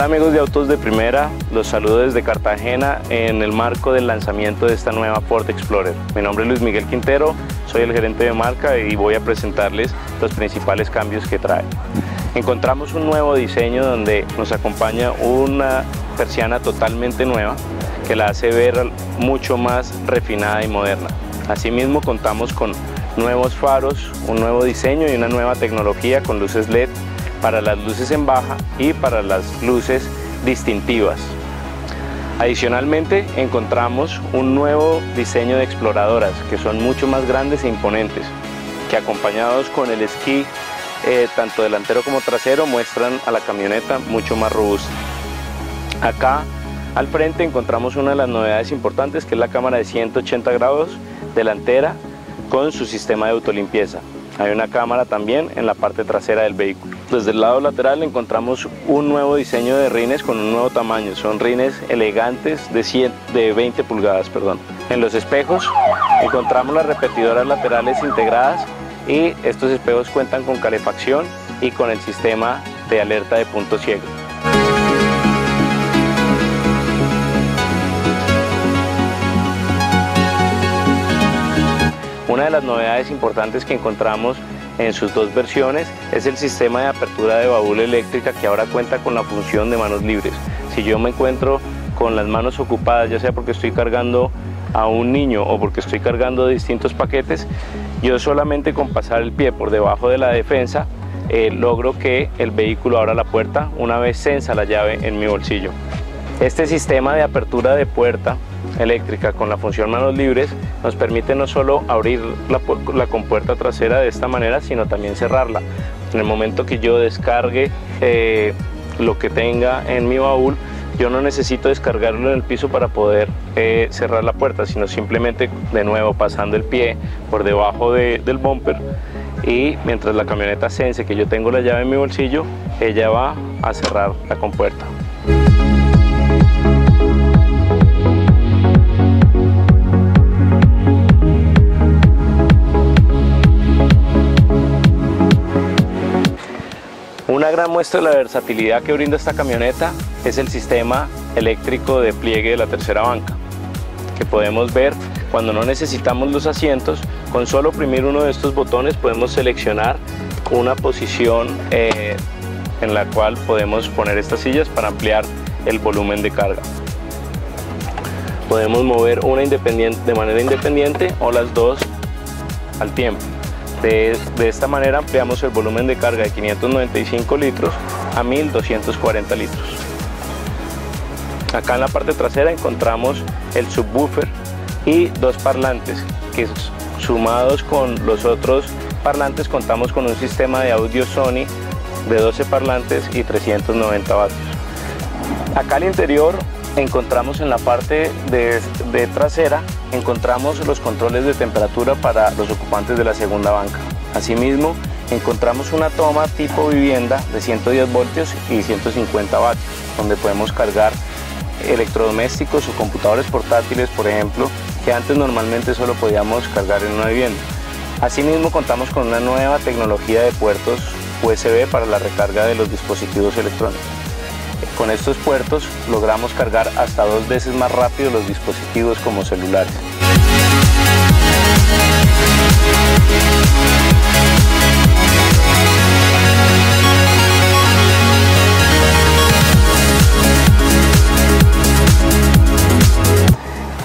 Hola amigos de Autosdeprimera, los saludo desde Cartagena en el marco del lanzamiento de esta nueva Ford Explorer. Mi nombre es Luis Miguel Quintero, soy el gerente de marca y voy a presentarles los principales cambios que trae. Encontramos un nuevo diseño donde nos acompaña una persiana totalmente nueva que la hace ver mucho más refinada y moderna. Asimismo contamos con nuevos faros, un nuevo diseño y una nueva tecnología con luces LED para las luces en baja y para las luces distintivas. Adicionalmente encontramos un nuevo diseño de exploradoras que son mucho más grandes e imponentes, que acompañados con el esquí tanto delantero como trasero muestran a la camioneta mucho más robusta. Acá al frente encontramos una de las novedades importantes, que es la cámara de 180 grados delantera con su sistema de autolimpieza. Hay una cámara también en la parte trasera del vehículo. Desde el lado lateral encontramos un nuevo diseño de rines con un nuevo tamaño. Son rines elegantes de 20 pulgadas. En los espejos encontramos las repetidoras laterales integradas y estos espejos cuentan con calefacción y con el sistema de alerta de punto ciego. Una de las novedades importantes que encontramos en sus dos versiones es el sistema de apertura de baúl eléctrica, que ahora cuenta con la función de manos libres. Si yo me encuentro con las manos ocupadas, ya sea porque estoy cargando a un niño o porque estoy cargando distintos paquetes, yo solamente con pasar el pie por debajo de la defensa logro que el vehículo abra la puerta una vez sensa la llave en mi bolsillo. Este sistema de apertura de puerta eléctrica con la función manos libres nos permite no solo abrir la compuerta trasera de esta manera, sino también cerrarla. En el momento que yo descargue lo que tenga en mi baúl, yo no necesito descargarlo en el piso para poder cerrar la puerta, sino simplemente de nuevo pasando el pie por debajo del bumper, y mientras la camioneta sense que yo tengo la llave en mi bolsillo, ella va a cerrar la compuerta. Una gran muestra de la versatilidad que brinda esta camioneta es el sistema eléctrico de pliegue de la tercera banca, que podemos ver cuando no necesitamos los asientos. Con solo oprimir uno de estos botones podemos seleccionar una posición en la cual podemos poner estas sillas para ampliar el volumen de carga. Podemos mover una de manera independiente o las dos al tiempo. De esta manera ampliamos el volumen de carga de 595 litros a 1240 litros. Acá en la parte trasera encontramos el subwoofer y dos parlantes que, sumados con los otros parlantes, contamos con un sistema de audio Sony de 12 parlantes y 390 vatios. Acá al interior encontramos, en la parte de trasera, encontramos los controles de temperatura para los ocupantes de la segunda banca. Asimismo, encontramos una toma tipo vivienda de 110 voltios y 150 vatios, donde podemos cargar electrodomésticos o computadores portátiles, por ejemplo, que antes normalmente solo podíamos cargar en una vivienda. Asimismo, contamos con una nueva tecnología de puertos USB para la recarga de los dispositivos electrónicos. Con estos puertos logramos cargar hasta 2 veces más rápido los dispositivos como celulares.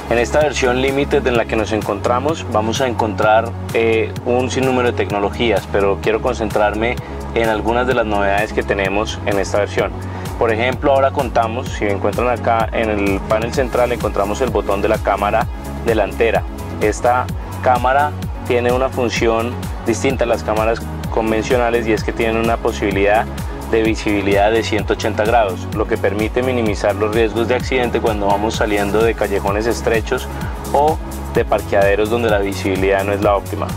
En esta versión Limited en la que nos encontramos vamos a encontrar un sinnúmero de tecnologías, pero quiero concentrarme en algunas de las novedades que tenemos en esta versión. Por ejemplo, ahora contamos, si encuentran acá en el panel central, encontramos el botón de la cámara delantera. Esta cámara tiene una función distinta a las cámaras convencionales, y es que tienen una posibilidad de visibilidad de 180 grados, lo que permite minimizar los riesgos de accidente cuando vamos saliendo de callejones estrechos o de parqueaderos donde la visibilidad no es la óptima.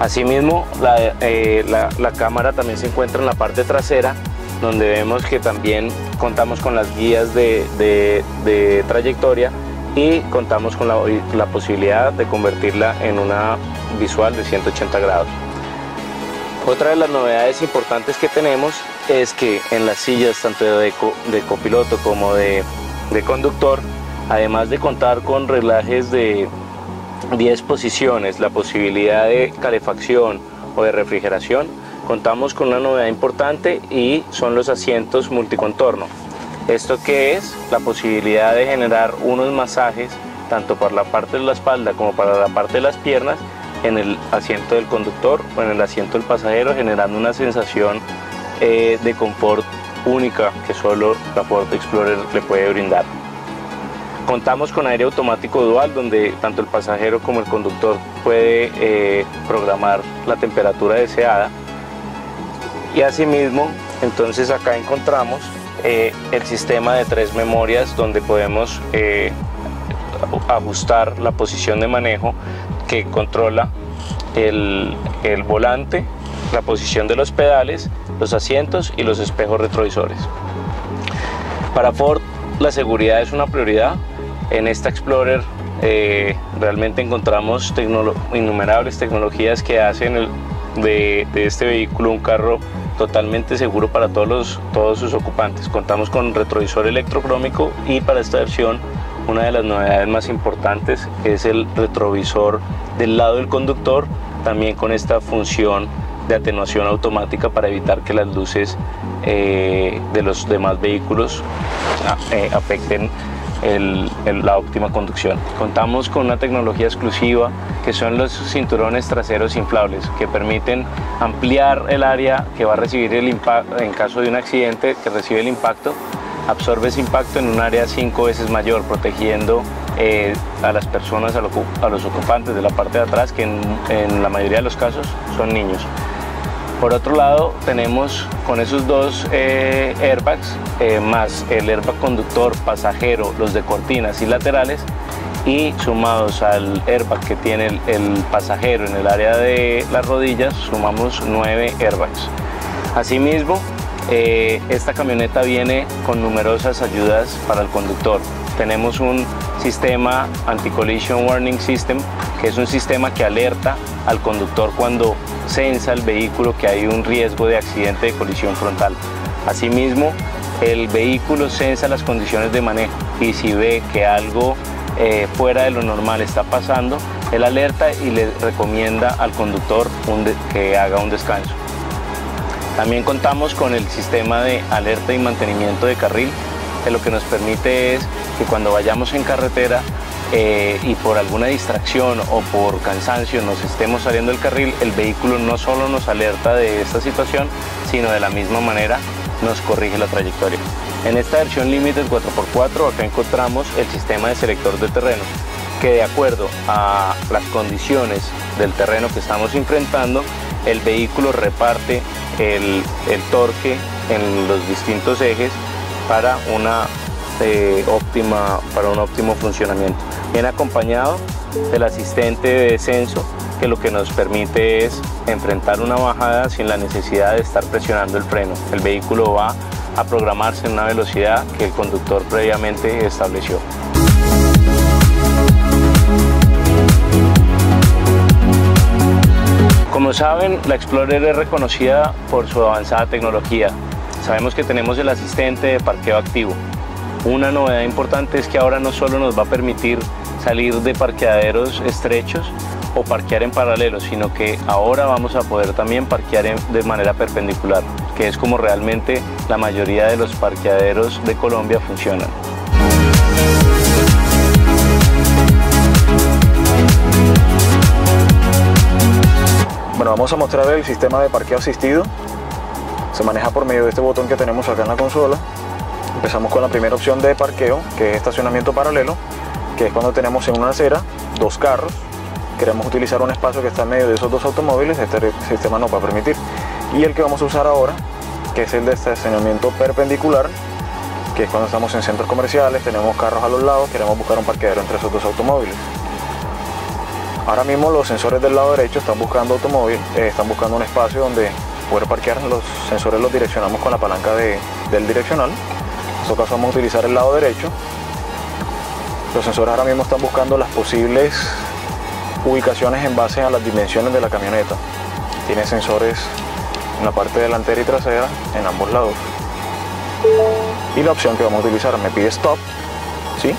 Asimismo, la cámara también se encuentra en la parte trasera, donde vemos que también contamos con las guías de trayectoria y contamos con la posibilidad de convertirla en una visual de 180 grados. Otra de las novedades importantes que tenemos es que en las sillas tanto de copiloto como de conductor, además de contar con reglajes de 10 posiciones, la posibilidad de calefacción o de refrigeración, contamos con una novedad importante y son los asientos multicontorno. Esto que es la posibilidad de generar unos masajes tanto para la parte de la espalda como para la parte de las piernas en el asiento del conductor o en el asiento del pasajero, generando una sensación de confort única que solo la Ford Explorer le puede brindar. Contamos con aire automático dual, donde tanto el pasajero como el conductor puede programar la temperatura deseada, y asimismo entonces acá encontramos el sistema de 3 memorias, donde podemos ajustar la posición de manejo que controla el volante, la posición de los pedales, los asientos y los espejos retrovisores. Para Ford la seguridad es una prioridad. En esta Explorer realmente encontramos innumerables tecnologías que hacen de este vehículo un carro totalmente seguro para todos sus ocupantes. Contamos con retrovisor electrocrómico y para esta versión una de las novedades más importantes es el retrovisor del lado del conductor, también con esta función de atenuación automática para evitar que las luces de los demás vehículos afecten la óptima conducción. Contamos con una tecnología exclusiva que son los cinturones traseros inflables, que permiten ampliar el área que va a recibir el impacto en caso de un accidente que recibe el impacto. Absorbe ese impacto en un área 5 veces mayor, protegiendo a las personas, a los ocupantes de la parte de atrás, que en la mayoría de los casos son niños. Por otro lado, tenemos con esos 2 airbags, más el airbag conductor, pasajero, los de cortinas y laterales, y sumados al airbag que tiene el pasajero en el área de las rodillas, sumamos 9 airbags. Asimismo, esta camioneta viene con numerosas ayudas para el conductor. Tenemos un sistema Anti-Collision Warning System, que es un sistema que alerta al conductor cuando sensa el vehículo que hay un riesgo de accidente de colisión frontal. Asimismo, el vehículo sensa las condiciones de manejo y si ve que algo fuera de lo normal está pasando, él alerta y le recomienda al conductor que haga un descanso. También contamos con el sistema de alerta y mantenimiento de carril, que lo que nos permite es que cuando vayamos en carretera y por alguna distracción o por cansancio nos estemos saliendo del carril, el vehículo no solo nos alerta de esta situación, sino de la misma manera nos corrige la trayectoria. En esta versión Limited 4x4 acá encontramos el sistema de selector de terrenos, que de acuerdo a las condiciones del terreno que estamos enfrentando, el vehículo reparte el torque en los distintos ejes para un óptimo funcionamiento. Viene acompañado del asistente de descenso, que lo que nos permite es enfrentar una bajada sin la necesidad de estar presionando el freno. El vehículo va a programarse en una velocidad que el conductor previamente estableció. Como saben, la Explorer es reconocida por su avanzada tecnología. Sabemos que tenemos el asistente de parqueo activo. Una novedad importante es que ahora no solo nos va a permitir salir de parqueaderos estrechos o parquear en paralelo, sino que ahora vamos a poder también parquear de manera perpendicular, que es como realmente la mayoría de los parqueaderos de Colombia funcionan. Bueno, vamos a mostrar el sistema de parqueo asistido. Se maneja por medio de este botón que tenemos acá en la consola. Empezamos con la primera opción de parqueo, que es estacionamiento paralelo, que es cuando tenemos en una acera 2 carros, queremos utilizar un espacio que está en medio de esos 2 automóviles, este sistema nos va a permitir. Y el que vamos a usar ahora, que es el de estacionamiento perpendicular, que es cuando estamos en centros comerciales, tenemos carros a los lados, queremos buscar un parqueadero entre esos 2 automóviles. Ahora mismo los sensores del lado derecho están buscando están buscando un espacio donde poder parquear. Los sensores los direccionamos con la palanca del direccional. En este caso vamos a utilizar el lado derecho. Los sensores ahora mismo están buscando las posibles ubicaciones en base a las dimensiones de la camioneta. Tiene sensores en la parte delantera y trasera, en ambos lados. Y la opción que vamos a utilizar me pide stop, ¿sí?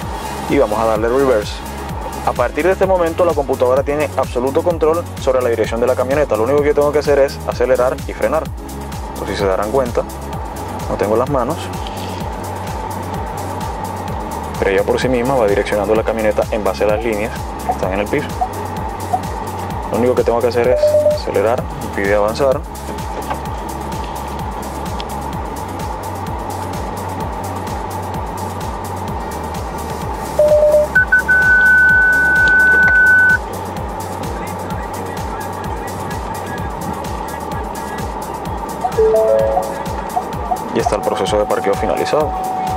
Y vamos a darle reverse. A partir de este momento la computadora tiene absoluto control sobre la dirección de la camioneta. Lo único que tengo que hacer es acelerar y frenar. Pues si se darán cuenta, no tengo las manos, pero ella por sí misma va direccionando la camioneta en base a las líneas que están en el piso. Lo único que tengo que hacer es acelerar, me pide avanzar. Y está el proceso de parqueo finalizado.